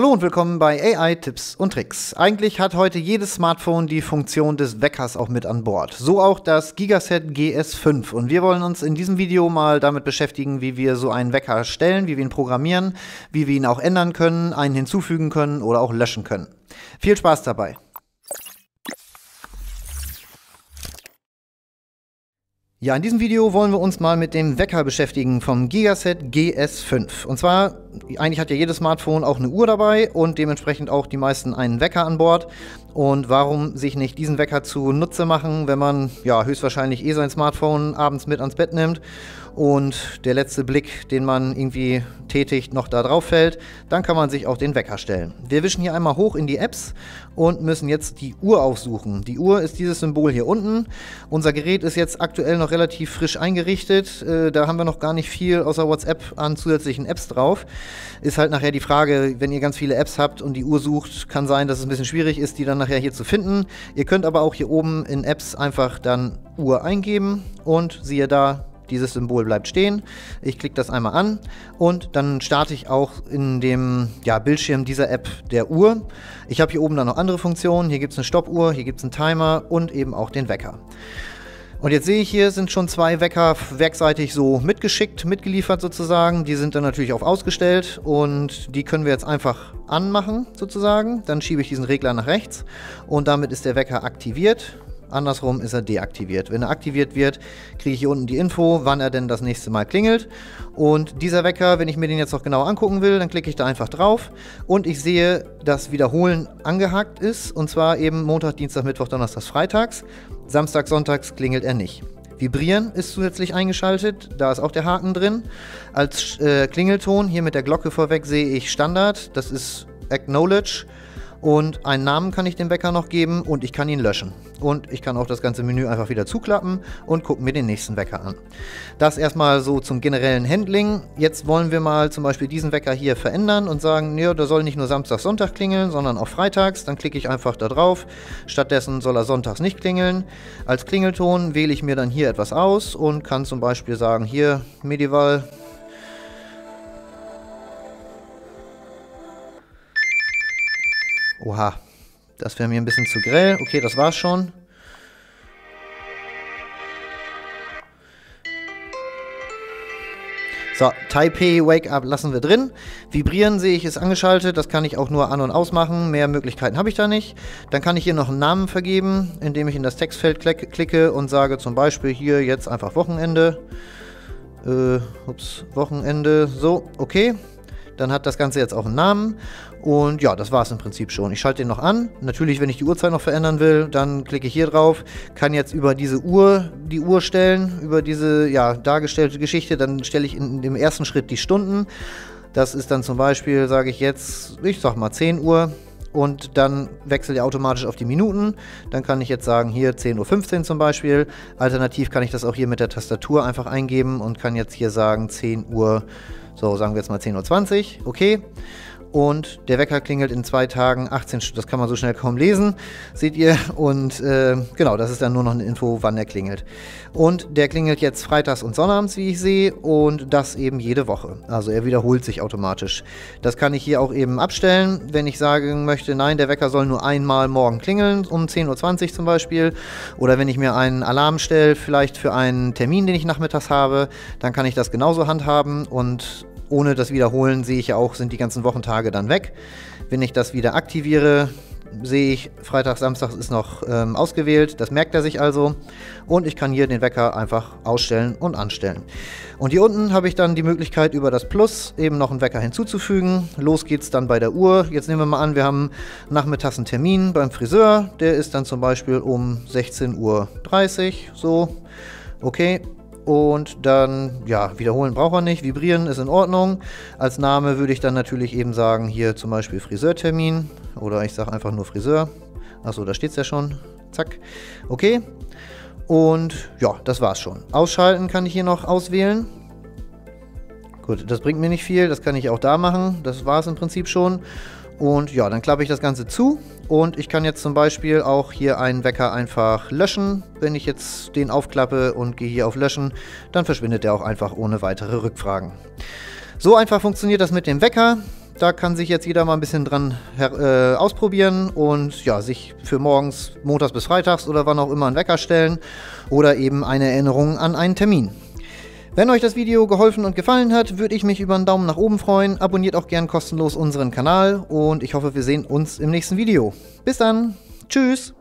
Hallo und willkommen bei AI Tipps und Tricks. Eigentlich hat heute jedes Smartphone die Funktion des Weckers auch mit an Bord. So auch das Gigaset GS5. Und wir wollen uns in diesem Video mal damit beschäftigen, wie wir so einen Wecker stellen, wie wir ihn programmieren, wie wir ihn auch ändern können, einen hinzufügen können oder auch löschen können. Viel Spaß dabei! Ja, in diesem Video wollen wir uns mal mit dem Wecker beschäftigen vom Gigaset GS5. Und zwar, eigentlich hat ja jedes Smartphone auch eine Uhr dabei und dementsprechend auch die meisten einen Wecker an Bord. Und warum sich nicht diesen Wecker zunutze machen, wenn man ja höchstwahrscheinlich eh sein Smartphone abends mit ans Bett nimmt und der letzte Blick, den man irgendwie tätigt, noch da drauf fällt, dann kann man sich auch den Wecker stellen. Wir wischen hier einmal hoch in die Apps und müssen jetzt die Uhr aufsuchen. Die Uhr ist dieses Symbol hier unten. Unser Gerät ist jetzt aktuell noch relativ frisch eingerichtet. Da haben wir noch gar nicht viel außer WhatsApp an zusätzlichen Apps drauf. Ist halt nachher die Frage, wenn ihr ganz viele Apps habt und die Uhr sucht, kann sein, dass es ein bisschen schwierig ist, die dann nachher hier zu finden. Ihr könnt aber auch hier oben in Apps einfach dann Uhr eingeben und siehe da, dieses Symbol bleibt stehen. Ich klicke das einmal an und dann starte ich auch in dem Bildschirm dieser App der Uhr. Ich habe hier oben dann noch andere Funktionen. Hier gibt es eine Stoppuhr, hier gibt es einen Timer und eben auch den Wecker. Und jetzt sehe ich hier, sind schon zwei Wecker werkseitig so mitgeliefert sozusagen. Die sind dann natürlich auch ausgestellt und die können wir jetzt einfach anmachen sozusagen. Dann schiebe ich diesen Regler nach rechts und damit ist der Wecker aktiviert. Andersrum ist er deaktiviert. Wenn er aktiviert wird, kriege ich hier unten die Info, wann er denn das nächste Mal klingelt. Und dieser Wecker, wenn ich mir den jetzt noch genau angucken will, dann klicke ich da einfach drauf und ich sehe, dass Wiederholen angehakt ist. Und zwar eben Montag, Dienstag, Mittwoch, Donnerstag, Freitags. Samstag, Sonntags klingelt er nicht. Vibrieren ist zusätzlich eingeschaltet, da ist auch der Haken drin. Als Klingelton hier mit der Glocke vorweg sehe ich Standard, das ist Acknowledge. Und einen Namen kann ich dem Wecker noch geben und ich kann ihn löschen. Und ich kann auch das ganze Menü einfach wieder zuklappen und gucke mir den nächsten Wecker an. Das erstmal so zum generellen Handling. Jetzt wollen wir mal zum Beispiel diesen Wecker hier verändern und sagen, ja, der soll nicht nur Samstag, Sonntag klingeln, sondern auch freitags. Dann klicke ich einfach da drauf. Stattdessen soll er sonntags nicht klingeln. Als Klingelton wähle ich mir dann hier etwas aus und kann zum Beispiel sagen, hier Medieval. Oha, das wäre mir ein bisschen zu grell. Okay, das war's schon. So, Taipei Wake Up lassen wir drin. Vibrieren sehe ich, ist angeschaltet. Das kann ich auch nur an- und ausmachen. Mehr Möglichkeiten habe ich da nicht. Dann kann ich hier noch einen Namen vergeben, indem ich in das Textfeld klicke und sage zum Beispiel hier jetzt einfach Wochenende. Wochenende. So, okay. Dann hat das Ganze jetzt auch einen Namen und ja, das war es im Prinzip schon. Ich schalte den noch an. Natürlich, wenn ich die Uhrzeit noch verändern will, dann klicke ich hier drauf, kann jetzt über diese Uhr die Uhr stellen, über diese dargestellte Geschichte. Dann stelle ich in dem ersten Schritt die Stunden. Das ist dann zum Beispiel, sage ich jetzt, ich sag mal 10 Uhr. Und dann wechselt er automatisch auf die Minuten. Dann kann ich jetzt sagen, hier 10:15 Uhr zum Beispiel. Alternativ kann ich das auch hier mit der Tastatur einfach eingeben und kann jetzt hier sagen 10 Uhr, so sagen wir jetzt mal 10:20 Uhr, okay. Und der Wecker klingelt in 2 Tagen, 18 Stunden, das kann man so schnell kaum lesen, seht ihr. Und genau, das ist dann nur noch eine Info, wann er klingelt. Und der klingelt jetzt freitags und sonnabends, wie ich sehe, und das eben jede Woche. Also er wiederholt sich automatisch. Das kann ich hier auch eben abstellen, wenn ich sagen möchte, nein, der Wecker soll nur einmal morgen klingeln, um 10:20 Uhr zum Beispiel. Oder wenn ich mir einen Alarm stelle, vielleicht für einen Termin, den ich nachmittags habe, dann kann ich das genauso handhaben und ohne das Wiederholen sehe ich ja auch, sind die ganzen Wochentage dann weg. Wenn ich das wieder aktiviere, sehe ich, Freitag, Samstag ist noch ausgewählt. Das merkt er sich also. Und ich kann hier den Wecker einfach ausstellen und anstellen. Und hier unten habe ich dann die Möglichkeit, über das Plus eben noch einen Wecker hinzuzufügen. Los geht's dann bei der Uhr. Jetzt nehmen wir mal an, wir haben nachmittags einen Termin beim Friseur. Der ist dann zum Beispiel um 16:30 Uhr. So, okay. Und dann, ja, wiederholen braucht er nicht, vibrieren ist in Ordnung. Als Name würde ich dann natürlich eben sagen, hier zum Beispiel Friseurtermin oder ich sage einfach nur Friseur. Achso, da steht es ja schon. Zack. Okay. Und ja, das war's schon. Ausschalten kann ich hier noch auswählen. Gut, das bringt mir nicht viel, das kann ich auch da machen. Das war's im Prinzip schon. Und ja, dann klappe ich das Ganze zu und ich kann jetzt zum Beispiel auch hier einen Wecker einfach löschen. Wenn ich jetzt den aufklappe und gehe hier auf Löschen, dann verschwindet der auch einfach ohne weitere Rückfragen. So einfach funktioniert das mit dem Wecker. Da kann sich jetzt jeder mal ein bisschen dran ausprobieren und ja, sich für morgens, montags bis freitags oder wann auch immer einen Wecker stellen oder eben eine Erinnerung an einen Termin. Wenn euch das Video geholfen und gefallen hat, würde ich mich über einen Daumen nach oben freuen. Abonniert auch gern kostenlos unseren Kanal und ich hoffe, wir sehen uns im nächsten Video. Bis dann, tschüss!